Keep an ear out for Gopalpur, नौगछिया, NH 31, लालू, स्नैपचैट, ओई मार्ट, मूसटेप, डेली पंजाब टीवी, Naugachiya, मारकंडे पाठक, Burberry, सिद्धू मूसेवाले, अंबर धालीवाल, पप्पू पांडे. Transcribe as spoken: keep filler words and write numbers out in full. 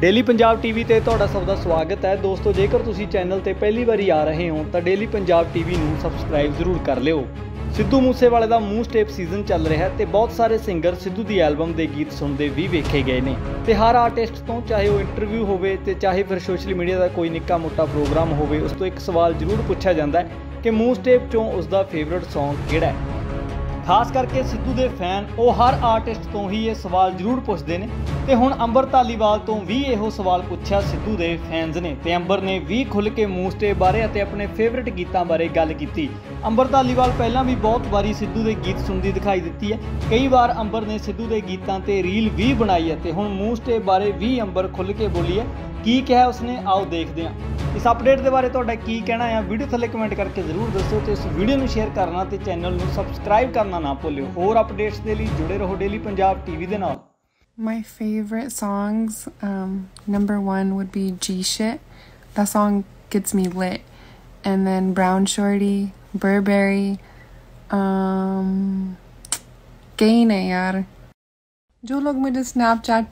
डेली पंजाब टीवी ते तुहाडा सब दा स्वागत है दोस्तों। जेकर तुसीं चैनल ते पहली बारी आ रहे हो तो डेली पंजाब टीवी नूं सबसक्राइब जरूर कर लियो। सिद्धू मूसेवाले दा मूसटेप सीजन चल रहा है तो बहुत सारे सिंगर सिद्धू दी एल्बम के गीत सुनते भी वेखे गए हैं। तो हर आर्टिस्ट तो चाहे वो इंटरव्यू होवे ते चाहे फिर सोशल मीडिया का कोई निक्का मोटा प्रोग्राम होवे, उस तो एक सवाल जरूर पूछा जाता है कि मूसटेप चों उसका फेवरेट सॉन्ग किहड़ा है। खास करके सिद्धू के फैन वो हर आर्टिस्ट तो ही ये सवाल जरूर पूछते हैं। तो हुण अंबर धालीवाल तो भी यो सवाल पूछा सिद्धू के फैनस ने, तो अंबर ने भी खुल के मूसटेप बारे अपने फेवरेट गीतों बारे गल की। अंबर धालीवाल पहला भी बहुत बारी सिद्धू के गीत सुनती दिखाई दी है। कई बार अंबर ने सिद्धू के गीतों से रील भी बनाई है। हुण मूसटेप बारे भी अंबर खुल के बोली है, की कहा उसने, आओ देखते हैं। इस अपडेट के बारे तुहाडा की कहना है वीडियो थले कमेंट करके जरूर दसो। तो इस वीडियो में शेयर करना तो चैनल को सबसक्राइब करना ना भूलो। होर अपडेट्स के लिए जुड़े रहो डेली पंजाब टीवी के नाल। My favorite songs, um, number one would be G Shit. That song gets me lit. And then Brown Shorty, Burberry, um, Gaine यार। जो लोग मुझे स्नैपचैट